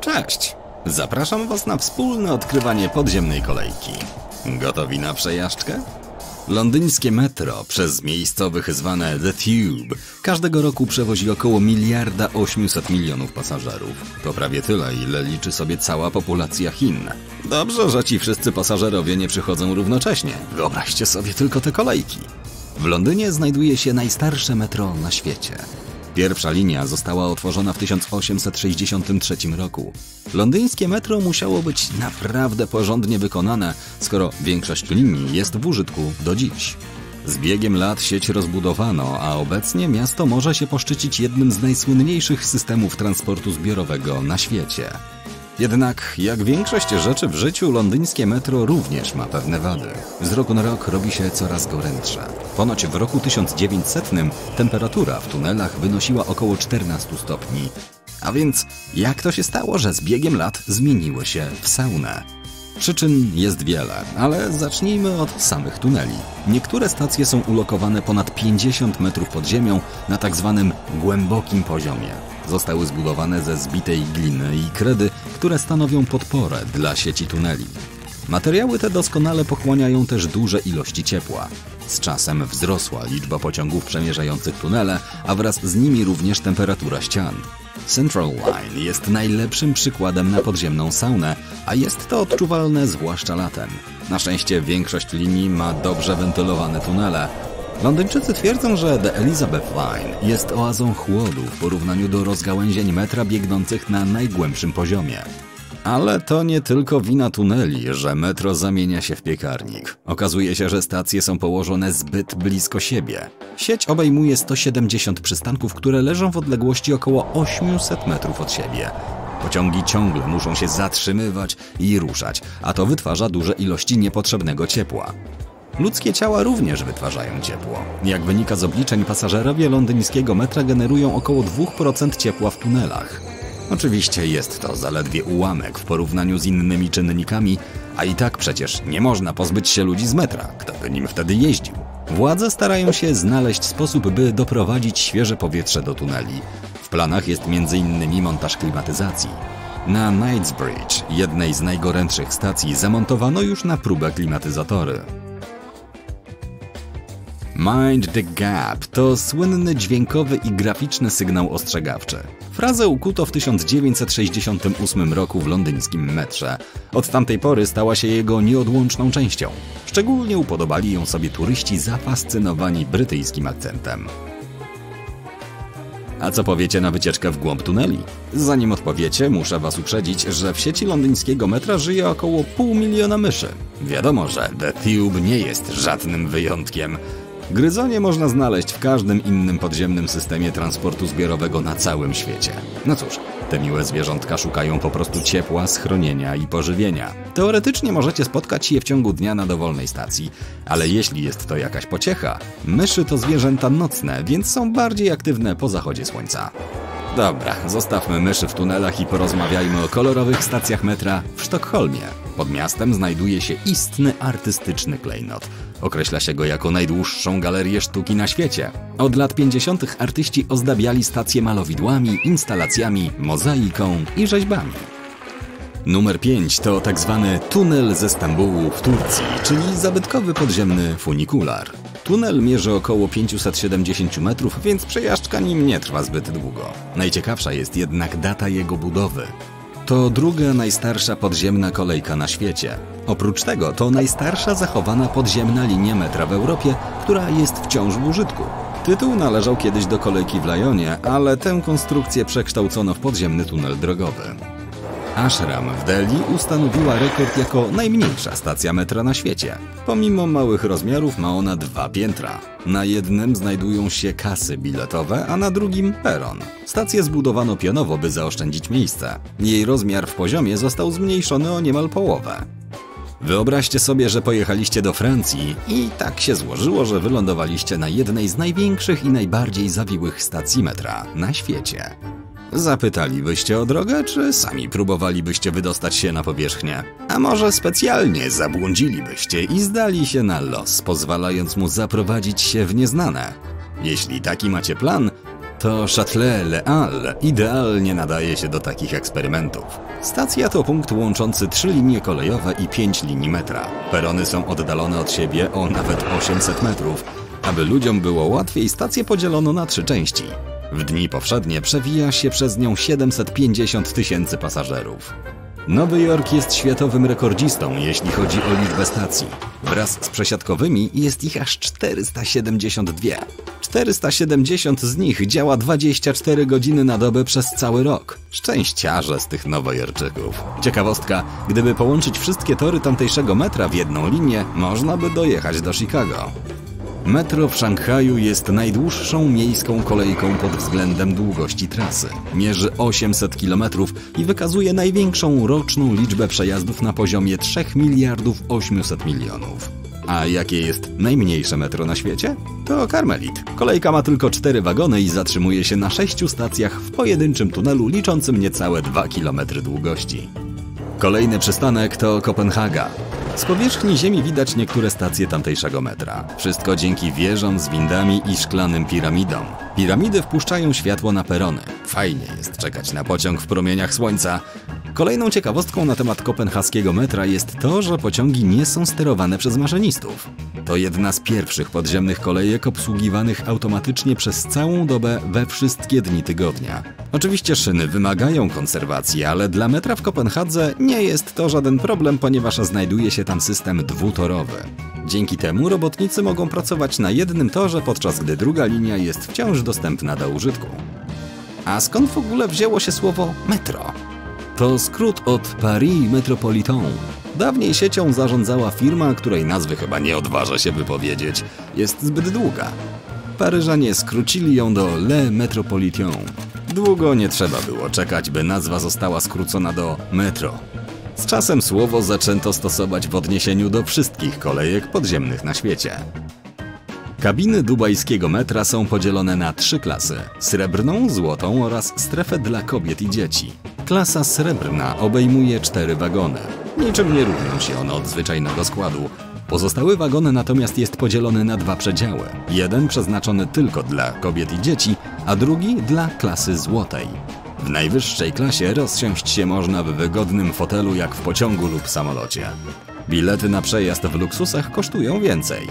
Cześć! Zapraszam Was na wspólne odkrywanie podziemnej kolejki. Gotowi na przejażdżkę? Londyńskie metro, przez miejscowych zwane The Tube, każdego roku przewozi około 1,8 mld pasażerów. To prawie tyle, ile liczy sobie cała populacja Chin. Dobrze, że ci wszyscy pasażerowie nie przychodzą równocześnie. Wyobraźcie sobie tylko te kolejki. W Londynie znajduje się najstarsze metro na świecie. Pierwsza linia została otworzona w 1863 roku. Londyńskie metro musiało być naprawdę porządnie wykonane, skoro większość linii jest w użytku do dziś. Z biegiem lat sieć rozbudowano, a obecnie miasto może się poszczycić jednym z najsłynniejszych systemów transportu zbiorowego na świecie. Jednak, jak większość rzeczy w życiu, londyńskie metro również ma pewne wady. Z roku na rok robi się coraz gorętsze. Ponoć w roku 1900 temperatura w tunelach wynosiła około 14 stopni. A więc, jak to się stało, że z biegiem lat zmieniły się w saunę? Przyczyn jest wiele, ale zacznijmy od samych tuneli. Niektóre stacje są ulokowane ponad 50 metrów pod ziemią na tak zwanym głębokim poziomie. Zostały zbudowane ze zbitej gliny i kredy, które stanowią podporę dla sieci tuneli. Materiały te doskonale pochłaniają też duże ilości ciepła. Z czasem wzrosła liczba pociągów przemierzających tunele, a wraz z nimi również temperatura ścian. Central Line jest najlepszym przykładem na podziemną saunę, a jest to odczuwalne zwłaszcza latem. Na szczęście większość linii ma dobrze wentylowane tunele. Londyńczycy twierdzą, że The Elizabeth Line jest oazą chłodu w porównaniu do rozgałęzień metra biegnących na najgłębszym poziomie. Ale to nie tylko wina tuneli, że metro zamienia się w piekarnik. Okazuje się, że stacje są położone zbyt blisko siebie. Sieć obejmuje 170 przystanków, które leżą w odległości około 800 metrów od siebie. Pociągi ciągle muszą się zatrzymywać i ruszać, a to wytwarza duże ilości niepotrzebnego ciepła. Ludzkie ciała również wytwarzają ciepło. Jak wynika z obliczeń, pasażerowie londyńskiego metra generują około 2% ciepła w tunelach. Oczywiście jest to zaledwie ułamek w porównaniu z innymi czynnikami, a i tak przecież nie można pozbyć się ludzi z metra, kto by nim wtedy jeździł. Władze starają się znaleźć sposób, by doprowadzić świeże powietrze do tuneli. W planach jest m.in. montaż klimatyzacji. Na Knightsbridge, jednej z najgorętszych stacji, zamontowano już na próbę klimatyzatory. Mind the Gap to słynny dźwiękowy i graficzny sygnał ostrzegawczy. Frazę ukuto w 1968 roku w londyńskim metrze. Od tamtej pory stała się jego nieodłączną częścią. Szczególnie upodobali ją sobie turyści zafascynowani brytyjskim akcentem. A co powiecie na wycieczkę w głąb tuneli? Zanim odpowiecie, muszę Was uprzedzić, że w sieci londyńskiego metra żyje około 500 000 myszy. Wiadomo, że The Tube nie jest żadnym wyjątkiem. Gryzonie można znaleźć w każdym innym podziemnym systemie transportu zbiorowego na całym świecie. No cóż, te miłe zwierzątka szukają po prostu ciepła, schronienia i pożywienia. Teoretycznie możecie spotkać je w ciągu dnia na dowolnej stacji, ale jeśli jest to jakaś pociecha, myszy to zwierzęta nocne, więc są bardziej aktywne po zachodzie słońca. Dobra, zostawmy myszy w tunelach i porozmawiajmy o kolorowych stacjach metra w Sztokholmie. Pod miastem znajduje się istny artystyczny klejnot. Określa się go jako najdłuższą galerię sztuki na świecie. Od lat 50. artyści ozdabiali stacje malowidłami, instalacjami, mozaiką i rzeźbami. Numer 5 to tak zwany tunel ze Stambułu w Turcji, czyli zabytkowy podziemny funikular. Tunel mierzy około 570 metrów, więc przejażdżka nim nie trwa zbyt długo. Najciekawsza jest jednak data jego budowy. To druga najstarsza podziemna kolejka na świecie. Oprócz tego to najstarsza zachowana podziemna linia metra w Europie, która jest wciąż w użytku. Tytuł należał kiedyś do kolejki w Lyonie, ale tę konstrukcję przekształcono w podziemny tunel drogowy. Nashram w Delhi ustanowiła rekord jako najmniejsza stacja metra na świecie. Pomimo małych rozmiarów ma ona 2 piętra. Na jednym znajdują się kasy biletowe, a na drugim peron. Stację zbudowano pionowo, by zaoszczędzić miejsce. Jej rozmiar w poziomie został zmniejszony o niemal połowę. Wyobraźcie sobie, że pojechaliście do Francji i tak się złożyło, że wylądowaliście na jednej z największych i najbardziej zawiłych stacji metra na świecie. Zapytalibyście o drogę, czy sami próbowalibyście wydostać się na powierzchnię? A może specjalnie zabłądzilibyście i zdali się na los, pozwalając mu zaprowadzić się w nieznane? Jeśli taki macie plan, to Châtelet-Les Halles idealnie nadaje się do takich eksperymentów. Stacja to punkt łączący 3 linie kolejowe i 5 linii metra. Perony są oddalone od siebie o nawet 800 metrów. Aby ludziom było łatwiej, stację podzielono na 3 części. W dni powszednie przewija się przez nią 750 tysięcy pasażerów. Nowy Jork jest światowym rekordzistą, jeśli chodzi o liczbę stacji. Wraz z przesiadkowymi jest ich aż 472. 470 z nich działa 24 godziny na dobę przez cały rok. Szczęściarze z tych nowojorczyków. Ciekawostka, gdyby połączyć wszystkie tory tamtejszego metra w jedną linię, można by dojechać do Chicago. Metro w Szanghaju jest najdłuższą miejską kolejką pod względem długości trasy. Mierzy 800 km i wykazuje największą roczną liczbę przejazdów na poziomie 3 800 000 000. A jakie jest najmniejsze metro na świecie? To Karmelit. Kolejka ma tylko 4 wagony i zatrzymuje się na 6 stacjach w pojedynczym tunelu liczącym niecałe 2 km długości. Kolejny przystanek to Kopenhaga. Z powierzchni ziemi widać niektóre stacje tamtejszego metra. Wszystko dzięki wieżom z windami i szklanym piramidom. Piramidy wpuszczają światło na perony. Fajnie jest czekać na pociąg w promieniach słońca. Kolejną ciekawostką na temat kopenhaskiego metra jest to, że pociągi nie są sterowane przez maszynistów. To jedna z pierwszych podziemnych kolejek obsługiwanych automatycznie przez całą dobę we wszystkie dni tygodnia. Oczywiście szyny wymagają konserwacji, ale dla metra w Kopenhadze nie jest to żaden problem, ponieważ znajduje się tam system dwutorowy. Dzięki temu robotnicy mogą pracować na jednym torze, podczas gdy druga linia jest wciąż dostępna do użytku. A skąd w ogóle wzięło się słowo metro? To skrót od Paris Métropolitain. Dawniej siecią zarządzała firma, której nazwy chyba nie odważa się wypowiedzieć. Jest zbyt długa. Paryżanie skrócili ją do Le Métropolitain. Długo nie trzeba było czekać, by nazwa została skrócona do metro. Z czasem słowo zaczęto stosować w odniesieniu do wszystkich kolejek podziemnych na świecie. Kabiny dubajskiego metra są podzielone na 3 klasy: srebrną, złotą oraz strefę dla kobiet i dzieci. Klasa srebrna obejmuje 4 wagony. Niczym nie różnią się one od zwyczajnego składu. Pozostały wagon natomiast jest podzielony na 2 przedziały. Jeden przeznaczony tylko dla kobiet i dzieci, a drugi dla klasy złotej. W najwyższej klasie rozsiąść się można w wygodnym fotelu jak w pociągu lub samolocie. Bilety na przejazd w luksusach kosztują więcej.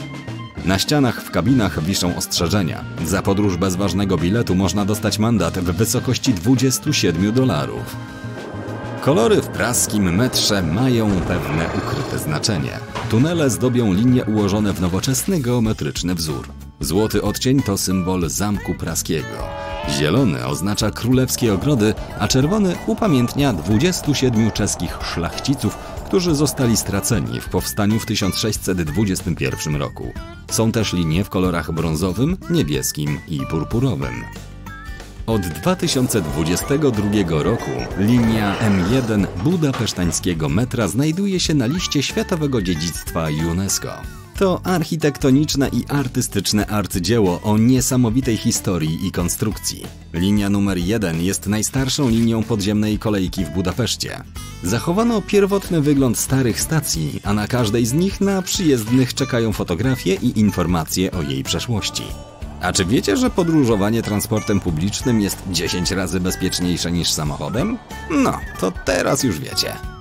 Na ścianach w kabinach wiszą ostrzeżenia. Za podróż bez ważnego biletu można dostać mandat w wysokości $27. Kolory w praskim metrze mają pewne ukryte znaczenie. Tunele zdobią linie ułożone w nowoczesny geometryczny wzór. Złoty odcień to symbol Zamku Praskiego. Zielony oznacza królewskie ogrody, a czerwony upamiętnia 27 czeskich szlachciców, którzy zostali straceni w powstaniu w 1621 roku. Są też linie w kolorach brązowym, niebieskim i purpurowym. Od 2022 roku linia M1 budapesztańskiego metra znajduje się na liście Światowego Dziedzictwa UNESCO. To architektoniczne i artystyczne arcydzieło o niesamowitej historii i konstrukcji. Linia numer 1 jest najstarszą linią podziemnej kolejki w Budapeszcie. Zachowano pierwotny wygląd starych stacji, a na każdej z nich na przyjezdnych czekają fotografie i informacje o jej przeszłości. A czy wiecie, że podróżowanie transportem publicznym jest 10 razy bezpieczniejsze niż samochodem? No, to teraz już wiecie.